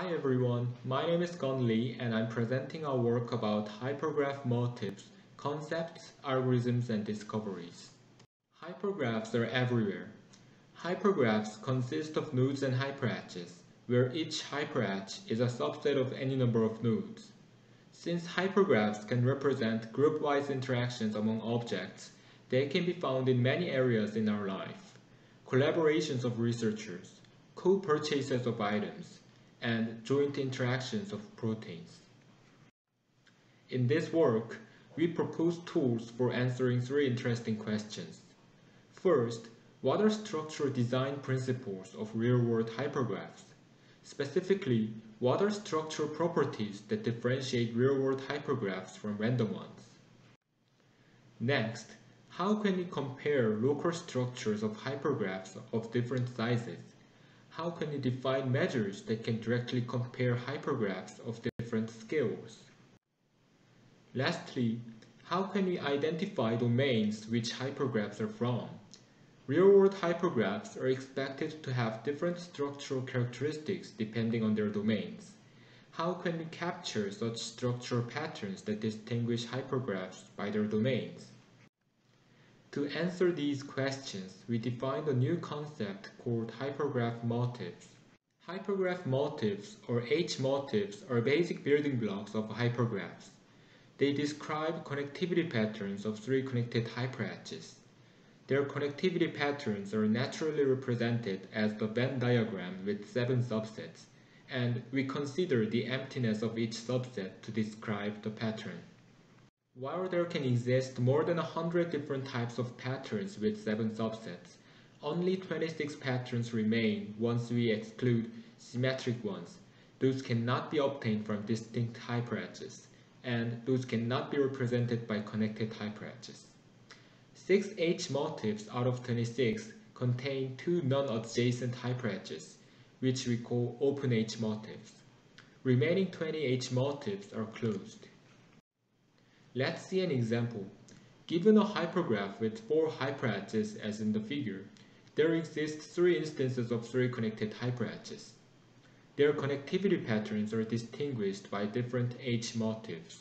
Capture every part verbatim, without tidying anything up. Hi everyone, my name is Geon Lee and I'm presenting our work about hypergraph motifs, concepts, algorithms and discoveries. Hypergraphs are everywhere. Hypergraphs consist of nodes and hyperedges, where each hyperedge is a subset of any number of nodes. Since hypergraphs can represent group-wise interactions among objects, they can be found in many areas in our life. Collaborations of researchers, co-purchases of items, and joint interactions of proteins. In this work, we propose tools for answering three interesting questions. First, what are structural design principles of real-world hypergraphs? Specifically, what are structural properties that differentiate real-world hypergraphs from random ones? Next, how can we compare local structures of hypergraphs of different sizes? How can you define measures that can directly compare hypergraphs of different scales? Lastly, how can we identify domains which hypergraphs are from? Real-world hypergraphs are expected to have different structural characteristics depending on their domains. How can we capture such structural patterns that distinguish hypergraphs by their domains? To answer these questions, we defined a new concept called hypergraph motifs. Hypergraph motifs, or H-motifs, are basic building blocks of hypergraphs. They describe connectivity patterns of three connected hyperedges. Their connectivity patterns are naturally represented as the Venn diagram with seven subsets, and we consider the emptiness of each subset to describe the pattern. While there can exist more than one hundred different types of patterns with seven subsets, only twenty-six patterns remain once we exclude symmetric ones. Those cannot be obtained from distinct hyperedges, and those cannot be represented by connected hyperedges. Six H-motifs out of twenty-six contain two non-adjacent hyperedges, which we call open H-motifs. Remaining twenty H-motifs are closed. Let's see an example. Given a hypergraph with four hyperedges as in the figure, there exist three instances of three connected hyperedges. Their connectivity patterns are distinguished by different H-motifs.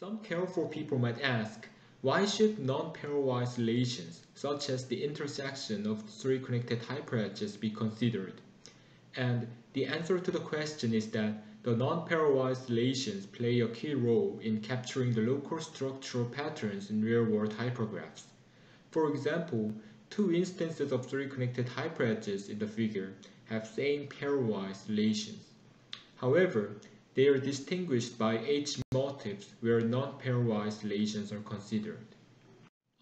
Some careful people might ask, why should non-pairwise relations, such as the intersection of three connected hyperedges, be considered? And the answer to the question is that the non-pairwise relations play a key role in capturing the local structural patterns in real-world hypergraphs. For example, two instances of three connected hyperedges in the figure have same pairwise relations. However, they are distinguished by H-motifs where non-pairwise relations are considered.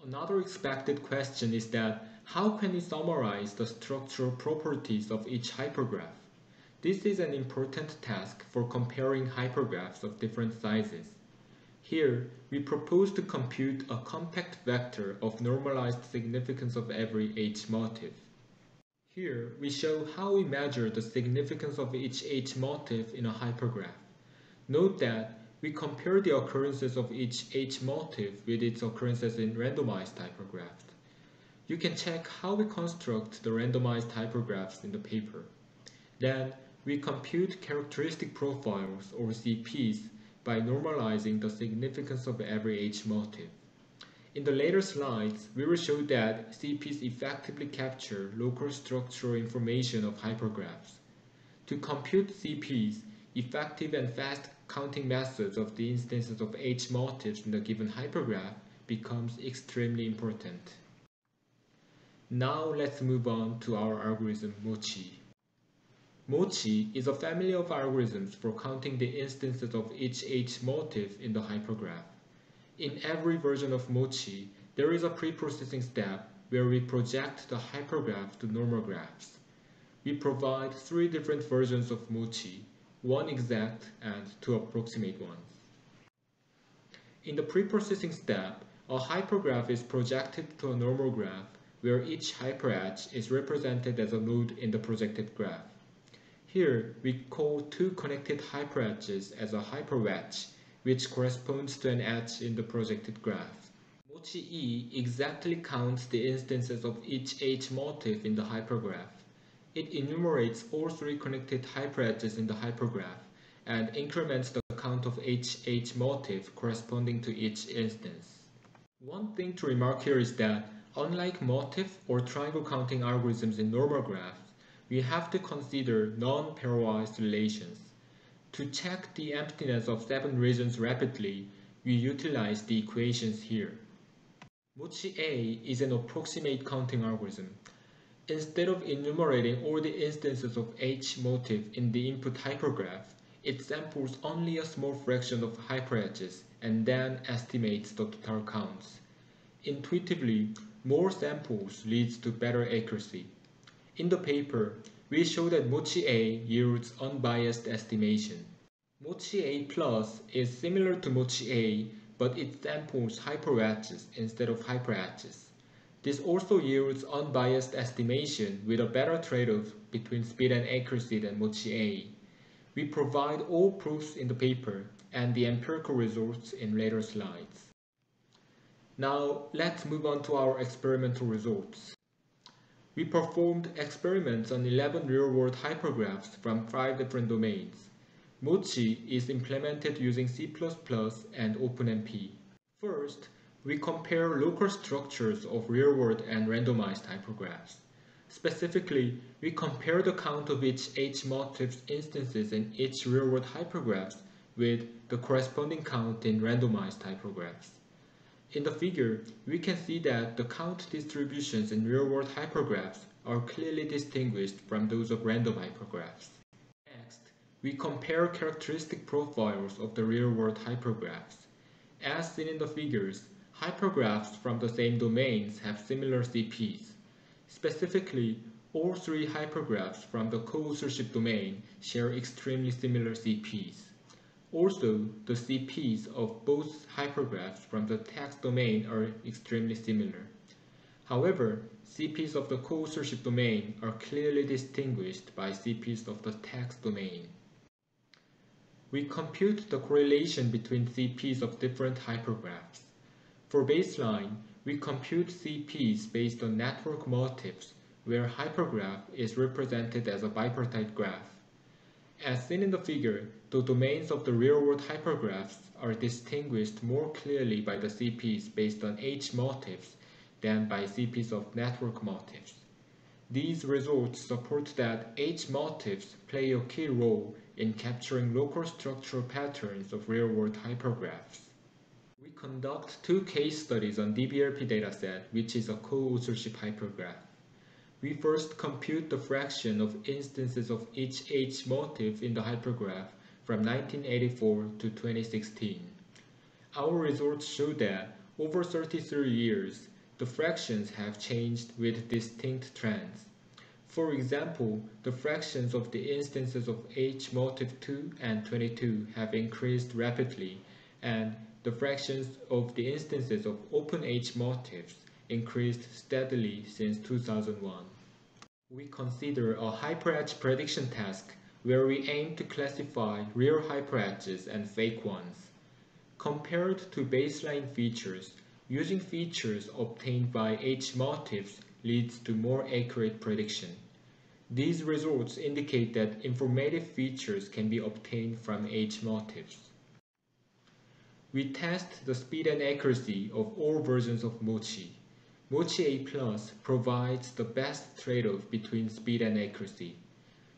Another expected question is that how can we summarize the structural properties of each hypergraph? This is an important task for comparing hypergraphs of different sizes. Here, we propose to compute a compact vector of normalized significance of every H-motif. Here, we show how we measure the significance of each H-motif in a hypergraph. Note that we compare the occurrences of each H-motif with its occurrences in randomized hypergraphs. You can check how we construct the randomized hypergraphs in the paper. Then, we compute characteristic profiles, or C Ps, by normalizing the significance of every H-motif. In the later slides, we will show that C Ps effectively capture local structural information of hypergraphs. To compute C Ps, effective and fast counting methods of the instances of H-motifs in a given hypergraph becomes extremely important. Now let's move on to our algorithm MoCHy. MoCHy is a family of algorithms for counting the instances of each H-motif in the hypergraph. In every version of MoCHy, there is a pre-processing step where we project the hypergraph to normal graphs. We provide three different versions of MoCHy, one exact and two approximate ones. In the pre-processing step, a hypergraph is projected to a normal graph where each hyperedge is represented as a node in the projected graph. Here, we call two connected hyperedges as a hyperwedge, which corresponds to an edge in the projected graph. MoCHy-E exactly counts the instances of each H-motif in the hypergraph. It enumerates all three connected hyperedges in the hypergraph and increments the count of each H-motif corresponding to each instance. One thing to remark here is that, unlike motif or triangle counting algorithms in normal graphs, we have to consider non-pairwise relations. To check the emptiness of seven regions rapidly, we utilize the equations here. MoCHy-A is an approximate counting algorithm. Instead of enumerating all the instances of H motif in the input hypergraph, it samples only a small fraction of hyperedges and then estimates the total counts. Intuitively, more samples leads to better accuracy. In the paper, we show that MoCHy-A yields unbiased estimation. MoCHy-A+ is similar to MoCHy-A, but it samples hyperedges instead of hyperedges. This also yields unbiased estimation with a better trade-off between speed and accuracy than MoCHy-A. We provide all proofs in the paper and the empirical results in later slides. Now let's move on to our experimental results. We performed experiments on eleven real-world hypergraphs from five different domains. MoCHy is implemented using C plus plus and OpenMP. First, we compare local structures of real-world and randomized hypergraphs. Specifically, we compare the count of each H-motifs instances in each real-world hypergraph with the corresponding count in randomized hypergraphs. In the figure, we can see that the count distributions in real-world hypergraphs are clearly distinguished from those of random hypergraphs. Next, we compare characteristic profiles of the real-world hypergraphs. As seen in the figures, hypergraphs from the same domains have similar C Ps. Specifically, all three hypergraphs from the co-authorship domain share extremely similar C Ps. Also, the C Ps of both hypergraphs from the text domain are extremely similar. However, C Ps of the co-authorship domain are clearly distinguished by C Ps of the text domain. We compute the correlation between C Ps of different hypergraphs. For baseline, we compute C Ps based on network motifs, where hypergraph is represented as a bipartite graph. As seen in the figure, the domains of the real-world hypergraphs are distinguished more clearly by the C Ps based on H motifs than by C Ps of network motifs. These results support that H motifs play a key role in capturing local structural patterns of real-world hypergraphs. We conduct two case studies on D B L P dataset, which is a co-authorship hypergraph. We first compute the fraction of instances of each H motif in the hypergraph from nineteen eighty-four to twenty sixteen. Our results show that, over thirty-three years, the fractions have changed with distinct trends. For example, the fractions of the instances of H motif two and twenty-two have increased rapidly, and the fractions of the instances of open H motifs increased steadily since two thousand one. We consider a hyperedge prediction task where we aim to classify real hyperedges and fake ones. Compared to baseline features, using features obtained by H motifs leads to more accurate prediction. These results indicate that informative features can be obtained from H motifs. We test the speed and accuracy of all versions of MoCHy. MoCHy-A+ provides the best trade-off between speed and accuracy.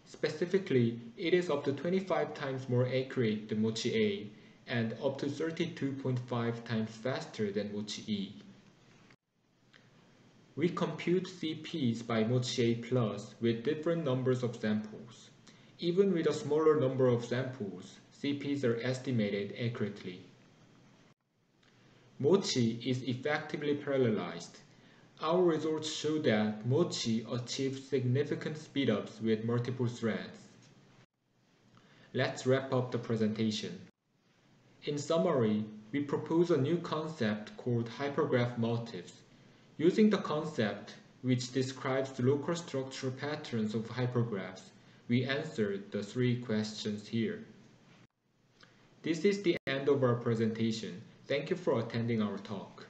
Specifically, it is up to twenty-five times more accurate than MoCHy-A and up to thirty-two point five times faster than MoCHy-E. We compute C Ps by MoCHy-A+ with different numbers of samples. Even with a smaller number of samples, C Ps are estimated accurately. MoCHy is effectively parallelized. Our results show that MoCHy achieves significant speedups with multiple threads. Let's wrap up the presentation. In summary, we propose a new concept called hypergraph motifs. Using the concept, which describes the local structural patterns of hypergraphs, we answered the three questions here. This is the end of our presentation. Thank you for attending our talk.